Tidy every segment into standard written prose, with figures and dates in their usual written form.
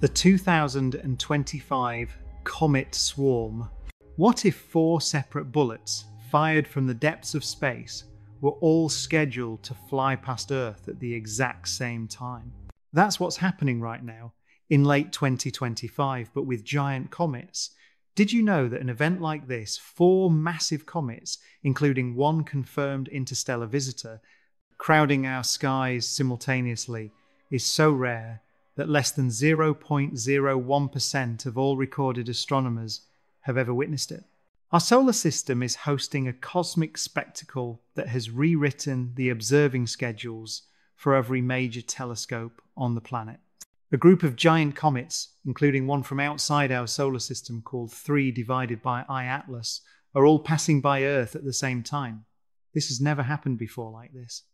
the 2025 Comet Swarm. What if four separate bullets fired from the depths of space were all scheduled to fly past Earth at the exact same time? That's what's happening right now in late 2025, but with giant comets. Did you know that an event like this, four massive comets, including one confirmed interstellar visitor, crowding our skies simultaneously, is so rare that less than 0.01% of all recorded astronomers have ever witnessed it? Our solar system is hosting a cosmic spectacle that has rewritten the observing schedules for every major telescope on the planet. A group of giant comets, including one from outside our solar system called 3I/ATLAS, are all passing by Earth at the same time. This has never happened before like this.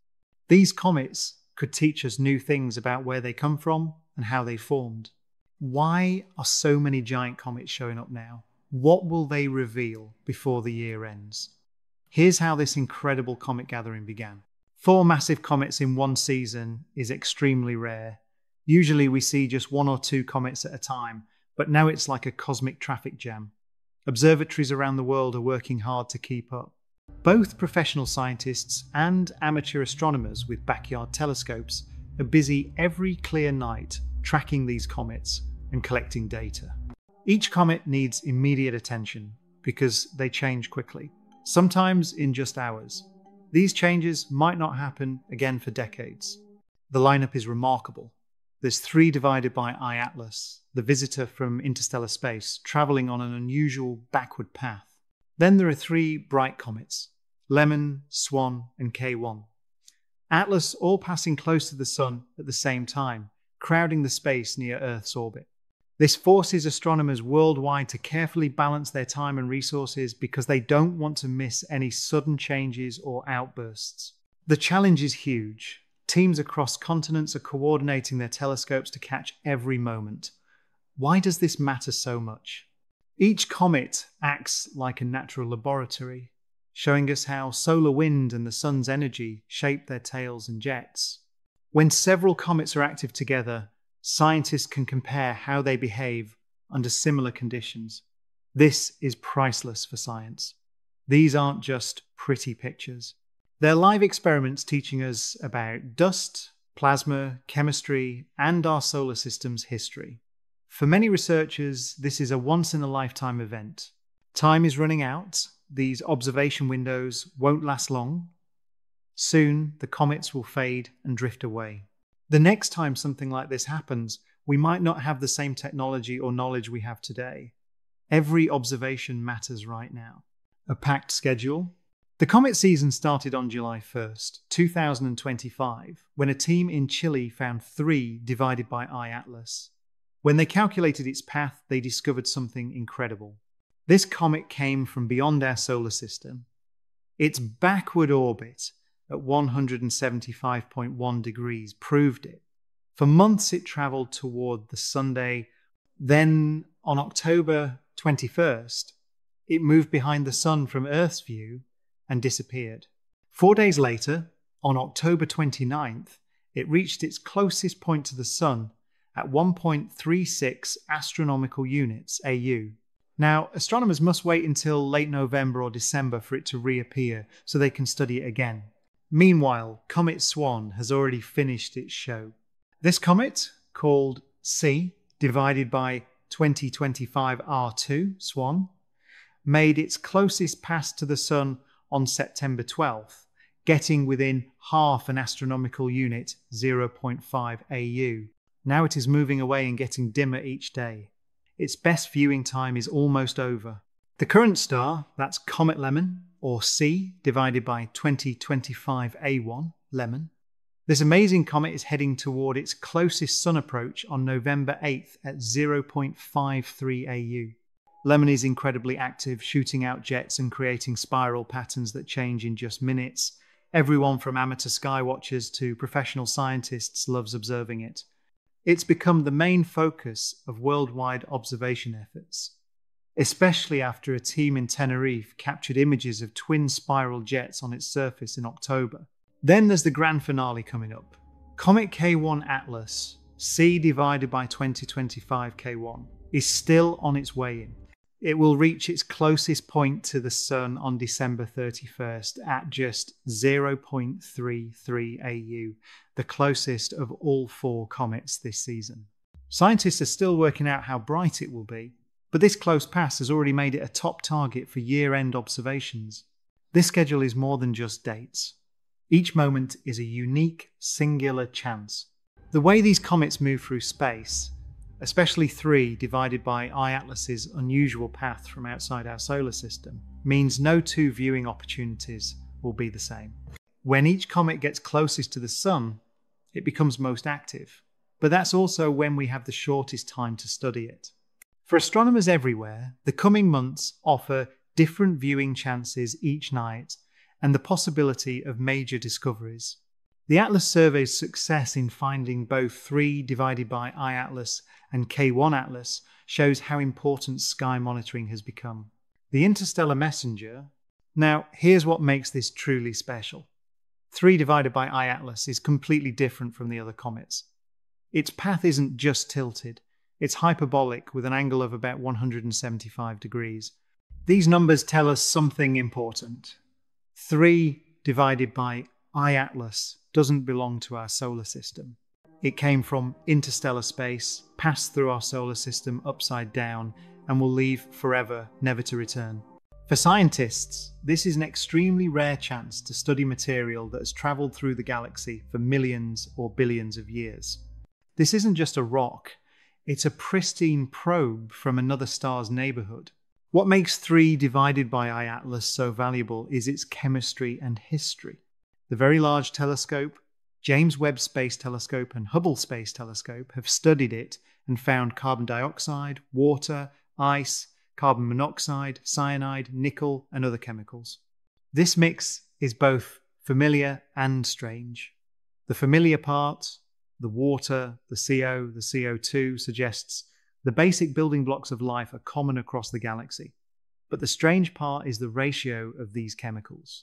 These comets could teach us new things about where they come from and how they formed. Why are so many giant comets showing up now? What will they reveal before the year ends? Here's how this incredible comet gathering began. Four massive comets in one season is extremely rare. Usually we see just one or two comets at a time, but now it's like a cosmic traffic jam. Observatories around the world are working hard to keep up. Both professional scientists and amateur astronomers with backyard telescopes are busy every clear night tracking these comets and collecting data. Each comet needs immediate attention because they change quickly, sometimes in just hours. These changes might not happen again for decades. The lineup is remarkable. There's 3I/ATLAS, the visitor from interstellar space, traveling on an unusual backward path. Then there are three bright comets, Lemmon, SWAN, and K1. Atlas all passing close to the Sun at the same time, crowding the space near Earth's orbit. This forces astronomers worldwide to carefully balance their time and resources because they don't want to miss any sudden changes or outbursts. The challenge is huge. Teams across continents are coordinating their telescopes to catch every moment. Why does this matter so much? Each comet acts like a natural laboratory, showing us how solar wind and the sun's energy shape their tails and jets. When several comets are active together, scientists can compare how they behave under similar conditions. This is priceless for science. These aren't just pretty pictures. They're live experiments teaching us about dust, plasma, chemistry, and our solar system's history. For many researchers, this is a once-in-a-lifetime event. Time is running out. These observation windows won't last long. Soon, the comets will fade and drift away. The next time something like this happens, we might not have the same technology or knowledge we have today. Every observation matters right now. A packed schedule. The comet season started on July 1st, 2025, when a team in Chile found 3I/ATLAS. When they calculated its path, they discovered something incredible. This comet came from beyond our solar system. Its backward orbit at 175.1 degrees proved it. For months it travelled toward the Sunday. Then, on October 21st, it moved behind the Sun from Earth's view and disappeared. 4 days later, on October 29th, it reached its closest point to the Sun at 1.36 astronomical units AU. Now, astronomers must wait until late November or December for it to reappear so they can study it again. Meanwhile, Comet Swan has already finished its show. This comet, called C/2025R2 Swan, made its closest pass to the Sun on September 12th, getting within half an astronomical unit, 0.5 AU. Now it is moving away and getting dimmer each day. Its best viewing time is almost over. The current star, that's Comet Lemmon, or C/2025A1 Lemmon. This amazing comet is heading toward its closest Sun approach on November 8th at 0.53 AU. Lemmon is incredibly active, shooting out jets and creating spiral patterns that change in just minutes. Everyone from amateur sky watchers to professional scientists loves observing it. It's become the main focus of worldwide observation efforts, especially after a team in Tenerife captured images of twin spiral jets on its surface in October. Then there's the grand finale coming up. Comet K1 Atlas, C divided by 2025 K1 is still on its way in. It will reach its closest point to the Sun on December 31st at just 0.33 AU, the closest of all four comets this season. Scientists are still working out how bright it will be, but this close pass has already made it a top target for year-end observations. This schedule is more than just dates. Each moment is a unique, singular chance. The way these comets move through space, especially 3 divided by I/ATLAS's unusual path from outside our solar system, means no two viewing opportunities will be the same. When each comet gets closest to the Sun, it becomes most active, but that's also when we have the shortest time to study it. For astronomers everywhere, the coming months offer different viewing chances each night and the possibility of major discoveries. The Atlas survey's success in finding both 3 divided by I/ATLAS and K1 Atlas shows how important sky monitoring has become. The interstellar messenger. Now, here's what makes this truly special. 3 divided by I/ATLAS is completely different from the other comets. Its path isn't just tilted, it's hyperbolic with an angle of about 175 degrees. These numbers tell us something important. 3 divided by I/ATLAS doesn't belong to our solar system. It came from interstellar space, passed through our solar system upside down, and will leave forever, never to return. For scientists, this is an extremely rare chance to study material that has travelled through the galaxy for millions or billions of years. This isn't just a rock, it's a pristine probe from another star's neighbourhood. What makes 3 divided by I/ATLAS so valuable is its chemistry and history. The Very Large Telescope, James Webb Space Telescope and Hubble Space Telescope have studied it and found carbon dioxide, water, ice, carbon monoxide, cyanide, nickel and other chemicals. This mix is both familiar and strange. The familiar part, the water, the CO, the CO2, suggests the basic building blocks of life are common across the galaxy. But the strange part is the ratio of these chemicals.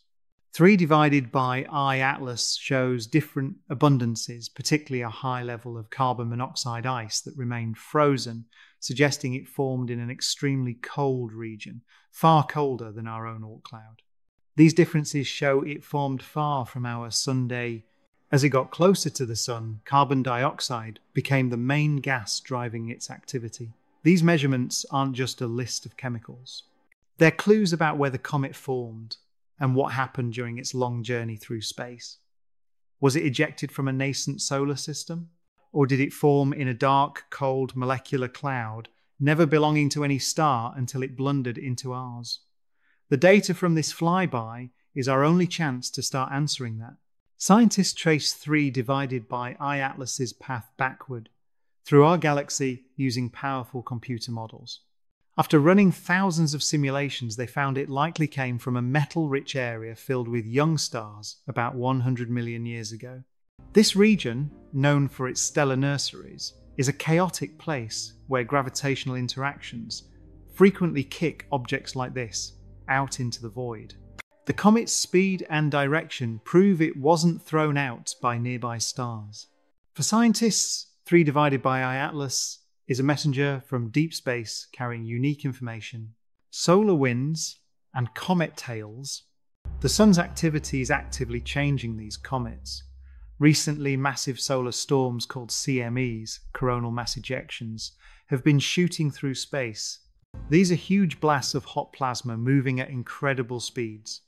3 divided by I/ATLAS shows different abundances, particularly a high level of carbon monoxide ice that remained frozen, suggesting it formed in an extremely cold region, far colder than our own Oort cloud. These differences show it formed far from our Sunday. As it got closer to the Sun, carbon dioxide became the main gas driving its activity. These measurements aren't just a list of chemicals. They're clues about where the comet formed and what happened during its long journey through space. Was it ejected from a nascent solar system? Or did it form in a dark, cold molecular cloud, never belonging to any star until it blundered into ours? The data from this flyby is our only chance to start answering that. Scientists trace 3 divided by I/ATLAS's path backward through our galaxy using powerful computer models. After running thousands of simulations, they found it likely came from a metal-rich area filled with young stars about 100 million years ago. This region, known for its stellar nurseries, is a chaotic place where gravitational interactions frequently kick objects like this out into the void. The comet's speed and direction prove it wasn't thrown out by nearby stars. For scientists, 3 divided by I/ATLAS is a messenger from deep space carrying unique information, solar winds and comet tails. The Sun's activity is actively changing these comets. Recently, massive solar storms called CMEs, coronal mass ejections, have been shooting through space. These are huge blasts of hot plasma moving at incredible speeds.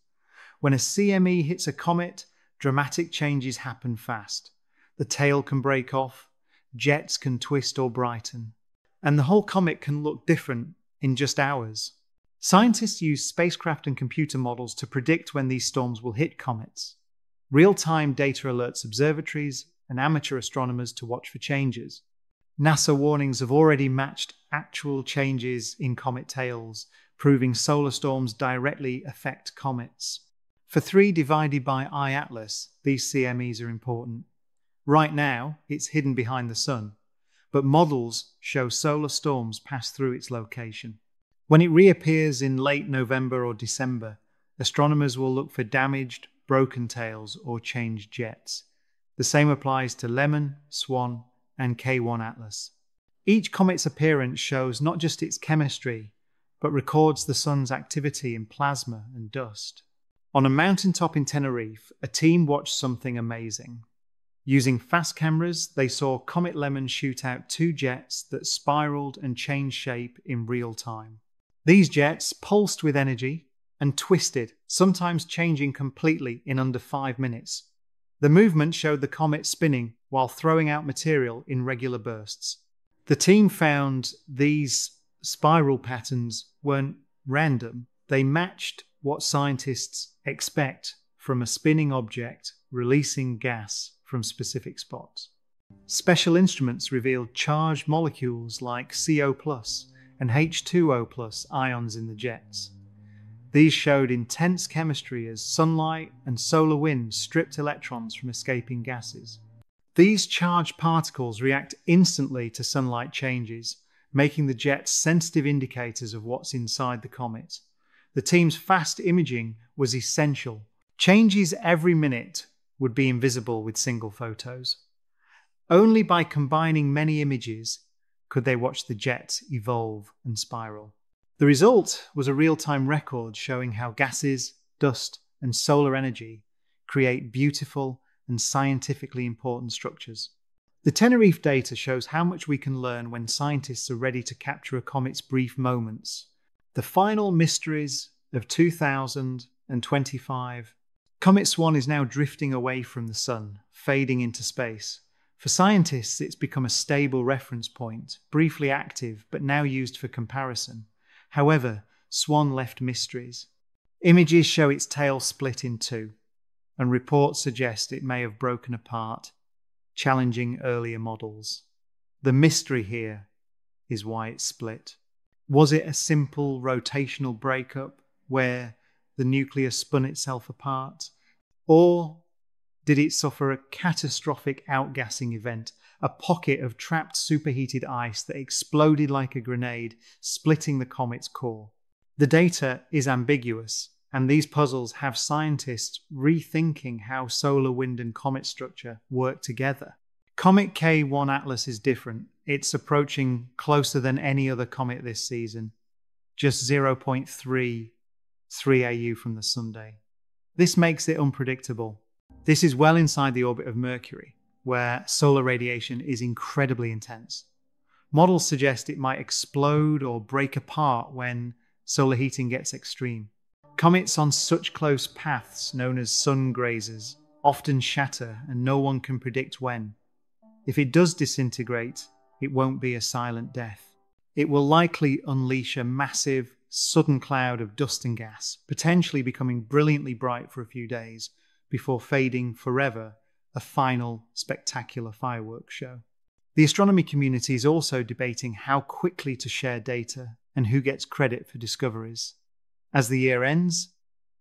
When a CME hits a comet, dramatic changes happen fast. The tail can break off, jets can twist or brighten, and the whole comet can look different in just hours. Scientists use spacecraft and computer models to predict when these storms will hit comets. Real-time data alerts observatories and amateur astronomers to watch for changes. NASA warnings have already matched actual changes in comet tails, proving solar storms directly affect comets. For 3 divided by I/ATLAS, these CMEs are important. Right now, it's hidden behind the Sun, but models show solar storms pass through its location. When it reappears in late November or December, astronomers will look for damaged, broken tails or changed jets. The same applies to Lemmon, SWAN and K1 Atlas. Each comet's appearance shows not just its chemistry, but records the sun's activity in plasma and dust. On a mountaintop in Tenerife, a team watched something amazing. Using fast cameras, they saw Comet Lemmon shoot out two jets that spiraled and changed shape in real time. These jets pulsed with energy and twisted, sometimes changing completely in under 5 minutes. The movement showed the comet spinning while throwing out material in regular bursts. The team found these spiral patterns weren't random. They matched what scientists expect from a spinning object releasing gas from specific spots. Special instruments revealed charged molecules like CO+ and H2O+ ions in the jets. These showed intense chemistry as sunlight and solar winds stripped electrons from escaping gases. These charged particles react instantly to sunlight changes, making the jets sensitive indicators of what's inside the comet. The team's fast imaging was essential. Changes every minute would be invisible with single photos. Only by combining many images could they watch the jets evolve and spiral. The result was a real-time record showing how gases, dust, and solar energy create beautiful and scientifically important structures. The Tenerife data shows how much we can learn when scientists are ready to capture a comet's brief moments. The final mysteries of 2025. Comet SWAN is now drifting away from the sun, fading into space. For scientists, it's become a stable reference point, briefly active, but now used for comparison. However, SWAN left mysteries. Images show its tail split in two, and reports suggest it may have broken apart, challenging earlier models. The mystery here is why it split. Was it a simple rotational breakup where the nucleus spun itself apart? Or did it suffer a catastrophic outgassing event, a pocket of trapped superheated ice that exploded like a grenade, splitting the comet's core? The data is ambiguous, and these puzzles have scientists rethinking how solar wind and comet structure work together. Comet K1 Atlas is different. It's approaching closer than any other comet this season, just 0.33 AU from the Sunday. This makes it unpredictable. This is well inside the orbit of Mercury, where solar radiation is incredibly intense. Models suggest it might explode or break apart when solar heating gets extreme. Comets on such close paths, known as sun grazers, often shatter, and no one can predict when. If it does disintegrate, it won't be a silent death. It will likely unleash a massive, sudden cloud of dust and gas, potentially becoming brilliantly bright for a few days before fading forever, a final spectacular fireworks show. The astronomy community is also debating how quickly to share data and who gets credit for discoveries. As the year ends,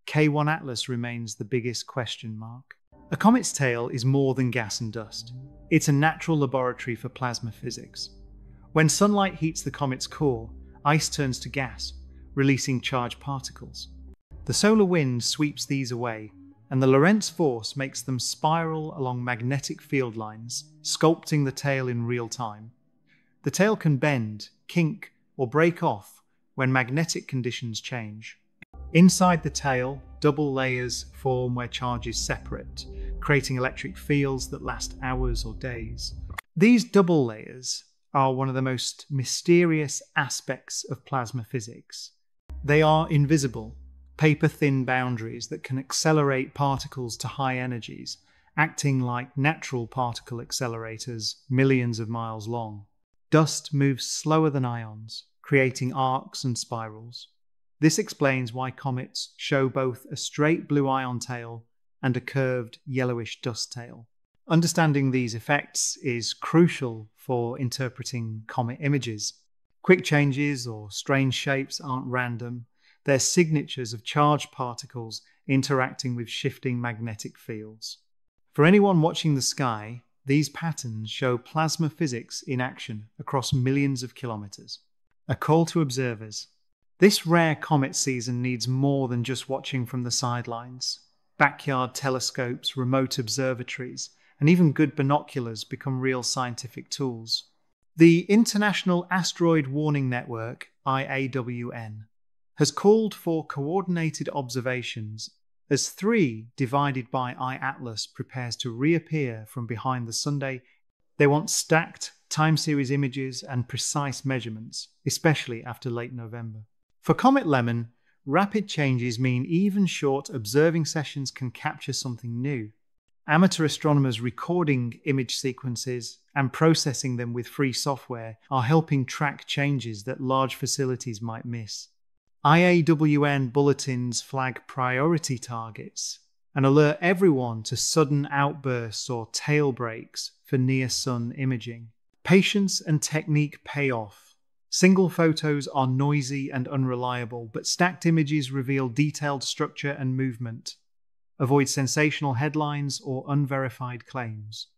K1 Atlas remains the biggest question mark. A comet's tail is more than gas and dust. It's a natural laboratory for plasma physics. When sunlight heats the comet's core, ice turns to gas, releasing charged particles. The solar wind sweeps these away, and the Lorentz force makes them spiral along magnetic field lines, sculpting the tail in real time. The tail can bend, kink, or break off when magnetic conditions change. Inside the tail, double layers form where charges separate, creating electric fields that last hours or days. These double layers are one of the most mysterious aspects of plasma physics. They are invisible, paper-thin boundaries that can accelerate particles to high energies, acting like natural particle accelerators millions of miles long. Dust moves slower than ions, creating arcs and spirals. This explains why comets show both a straight blue ion tail and a curved yellowish dust tail. Understanding these effects is crucial for interpreting comet images. Quick changes or strange shapes aren't random. They're signatures of charged particles interacting with shifting magnetic fields. For anyone watching the sky, these patterns show plasma physics in action across millions of kilometers. A call to observers. This rare comet season needs more than just watching from the sidelines. Backyard telescopes, remote observatories, and even good binoculars become real scientific tools. The International Asteroid Warning Network, IAWN, has called for coordinated observations as 3I/ATLAS prepares to reappear from behind the Sunday. They want stacked time series images and precise measurements, especially after late November. For Comet Lemmon, rapid changes mean even short observing sessions can capture something new. Amateur astronomers recording image sequences and processing them with free software are helping track changes that large facilities might miss. IAWN bulletins flag priority targets and alert everyone to sudden outbursts or tail breaks for near-sun imaging. Patience and technique pay off. Single photos are noisy and unreliable, but stacked images reveal detailed structure and movement. Avoid sensational headlines or unverified claims.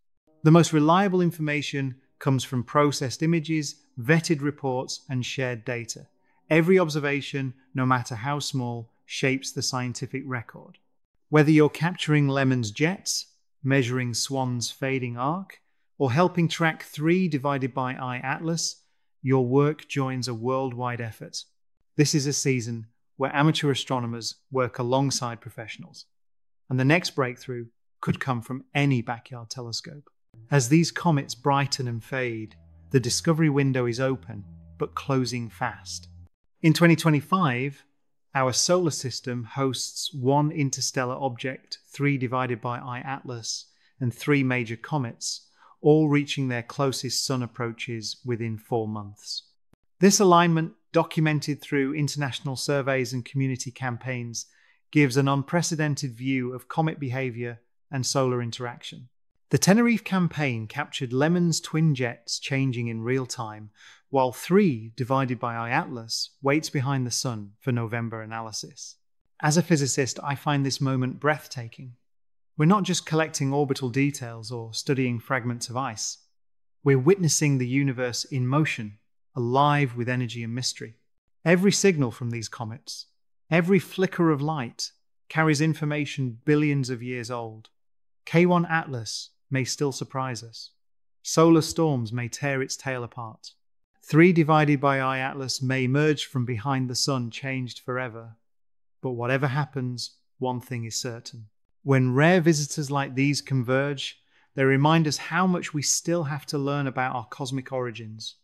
The most reliable information comes from processed images, vetted reports, and shared data. Every observation, no matter how small, shapes the scientific record. Whether you're capturing Lemmon's jets, measuring SWAN's fading arc, or helping track 3I/ATLAS, your work joins a worldwide effort. This is a season where amateur astronomers work alongside professionals, and the next breakthrough could come from any backyard telescope. As these comets brighten and fade, the discovery window is open, but closing fast. In 2025, our solar system hosts one interstellar object, 3I/ATLAS, and three major comets, all reaching their closest sun approaches within 4 months. This alignment, documented through international surveys and community campaigns, gives an unprecedented view of comet behavior and solar interaction. The Tenerife campaign captured Lemmon's twin jets changing in real time, while 3I/ATLAS waits behind the sun for November analysis. As a physicist, I find this moment breathtaking. We're not just collecting orbital details or studying fragments of ice. We're witnessing the universe in motion, alive with energy and mystery. Every signal from these comets, every flicker of light, carries information billions of years old. K1 Atlas may still surprise us. Solar storms may tear its tail apart. 3I/ATLAS may emerge from behind the sun changed forever. But whatever happens, one thing is certain. When rare visitors like these converge, they remind us how much we still have to learn about our cosmic origins.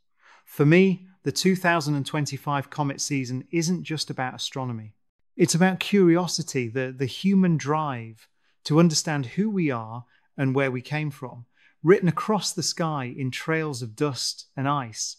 For me, the 2025 comet season isn't just about astronomy. It's about curiosity, the human drive to understand who we are and where we came from, written across the sky in trails of dust and ice,